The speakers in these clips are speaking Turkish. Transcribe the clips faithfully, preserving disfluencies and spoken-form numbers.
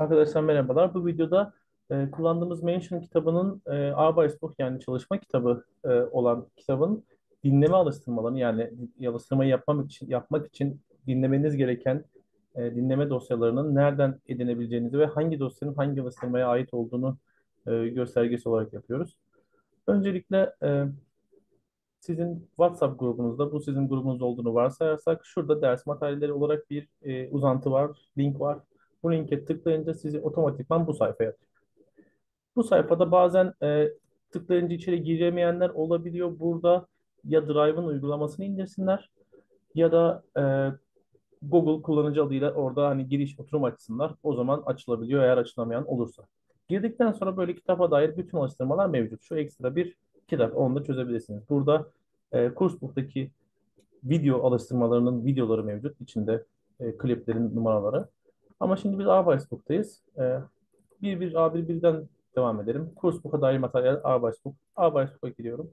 Arkadaşlar merhabalar. Bu videoda e, kullandığımız Mention kitabının e, Arbeitsbuch yani çalışma kitabı e, olan kitabın dinleme alıştırmalarını yani alıştırmayı yapmak için, yapmak için dinlemeniz gereken e, dinleme dosyalarının nereden edinebileceğinizi ve hangi dosyanın hangi alıştırmaya ait olduğunu e, göstergesi olarak yapıyoruz. Öncelikle e, sizin WhatsApp grubunuzda bu sizin grubunuz olduğunu varsayarsak şurada ders materyalleri olarak bir e, uzantı var, link var. Bu linke tıklayınca sizi otomatikman bu sayfaya atıyor. Bu sayfada bazen e, tıklayınca içeri giremeyenler olabiliyor. Burada ya Drive'ın uygulamasını indirsinler ya da e, Google kullanıcı adıyla orada hani giriş oturum açsınlar. O zaman açılabiliyor eğer açılamayan olursa. Girdikten sonra böyle kitaba dair bütün alıştırmalar mevcut. Şu ekstra bir kitap, onu da çözebilirsiniz. Burada e, Kursbuch'taki video alıştırmalarının videoları mevcut. İçinde e, kliplerin numaraları. Ama şimdi biz Arbeitsbuch'tayız. Ee, bir bir A bir birden devam edelim. Kursbuch'a dair materyal Arbeitsbuch. Arbeitsbuch'a giriyorum.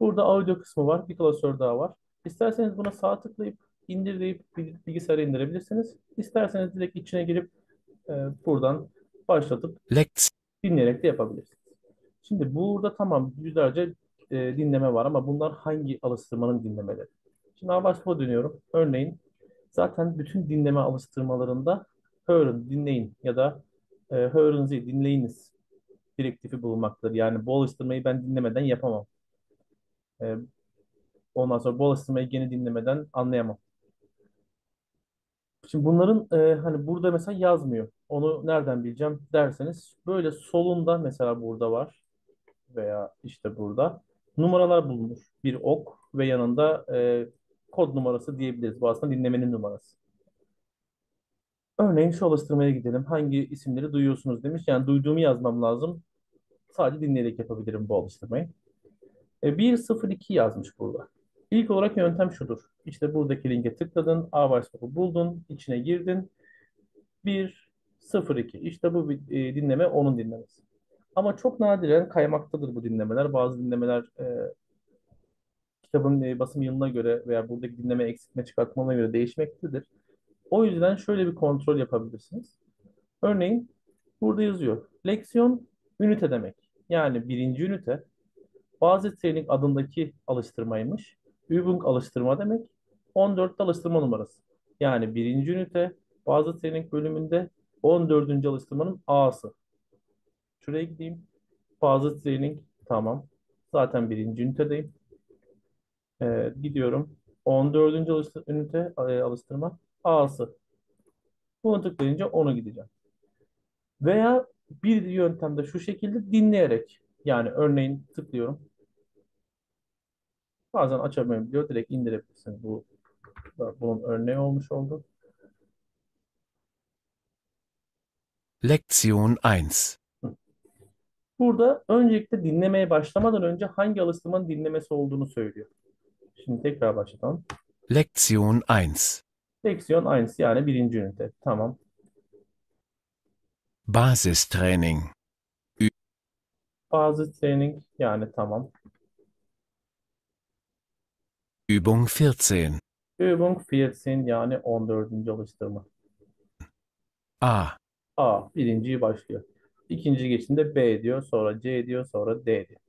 Burada audio kısmı var. Bir klasör daha var. İsterseniz buna sağ tıklayıp indirleyip bilgisayara indirebilirsiniz. İsterseniz direkt içine girip e, buradan başlatıp dinleyerek de yapabilirsiniz. Şimdi burada tamam yüzlerce e, dinleme var ama bunlar hangi alıştırmanın dinlemeleri? Şimdi Arbeitsbuch'a dönüyorum. Örneğin zaten bütün dinleme alıştırmalarında Hören, dinleyin ya da e, Hören'zi dinleyiniz direktifi bulunmaktadır. Yani bu alıştırmayı ben dinlemeden yapamam. E, ondan sonra bu alıştırmayı gene dinlemeden anlayamam. Şimdi bunların e, hani burada mesela yazmıyor. Onu nereden bileceğim derseniz böyle solunda mesela burada var veya işte burada numaralar bulunur. Bir ok ve yanında e, kod numarası diyebiliriz. Bu aslında dinlemenin numarası. Örneğin şu alıştırmaya gidelim. Hangi isimleri duyuyorsunuz demiş. Yani duyduğumu yazmam lazım. Sadece dinleyerek yapabilirim bu alıştırmayı. E, bir nokta sıfır iki yazmış burada. İlk olarak yöntem şudur. İşte buradaki linke tıkladın. Arbeitsbuch'u buldun. İçine girdin. bir nokta sıfır iki. İşte bu e, dinleme onun dinlemesi. Ama çok nadiren kaymaktadır bu dinlemeler. Bazı dinlemeler e, kitabın basım yılına göre veya buradaki dinleme eksikme çıkartmana göre değişmektedir. O yüzden şöyle bir kontrol yapabilirsiniz. Örneğin burada yazıyor. Lektion ünite demek. Yani birinci ünite Fazit Training adındaki alıştırmaymış. Übung alıştırma demek. on dörtte alıştırma numarası. Yani birinci ünite Fazit Training bölümünde on dördüncü alıştırmanın A'sı. Şuraya gideyim. Fazit Training tamam. Zaten birinci ünitedeyim. Ee, gidiyorum. on dördüncü alıştır ünite e, alıştırma A'sı. Bunu tıklayınca ona gideceğim. Veya bir yöntemde şu şekilde dinleyerek yani örneğin tıklıyorum. Bazen açamayabiliyor. Direkt indirebilirsiniz. Bu, bunun örneği olmuş oldu. Lektion bir. Burada öncelikle dinlemeye başlamadan önce hangi alıştırmanın dinlemesi olduğunu söylüyor. Şimdi tekrar başlatalım. Lektion bir. Lektion bir yani birinci ünite. Tamam. Basis Training. Basis Training yani tamam. Übung vierzehn. Übung vierzehn yani on dördüncü alıştırma. A. A. Birinciyi başlıyor. İkinci geçtiğinde B diyor, sonra C diyor, sonra D diyor.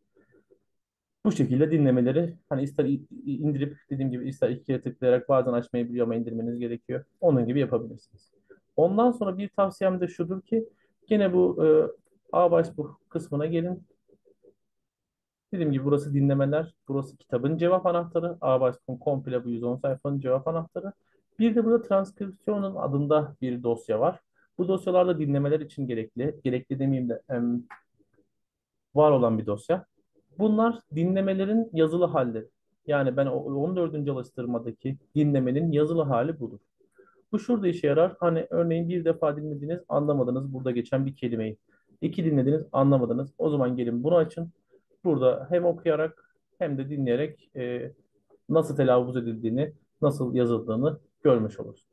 Bu şekilde dinlemeleri hani ister indirip dediğim gibi ister iki kere tıklayarak bazen açmayı biliyor ama indirmeniz gerekiyor. Onun gibi yapabilirsiniz. Ondan sonra bir tavsiyem de şudur ki gene bu e, Arbeitsbuch kısmına gelin. Dediğim gibi burası dinlemeler, burası kitabın cevap anahtarı. Arbeitsbuch'un komple bu yüz on sayfanın cevap anahtarı. Bir de burada transkripsiyonun adında bir dosya var. Bu dosyalarda dinlemeler için gerekli, gerekli demeyeyim de em, var olan bir dosya. Bunlar dinlemelerin yazılı halleri. Yani ben on dördüncü alıştırmadaki dinlemenin yazılı hali budur. Bu şurada işe yarar. Hani örneğin bir defa dinlediniz, anlamadınız burada geçen bir kelimeyi. İki dinlediniz, anlamadınız. O zaman gelin bunu açın. Burada hem okuyarak hem de dinleyerek e, nasıl telaffuz edildiğini, nasıl yazıldığını görmüş olursunuz.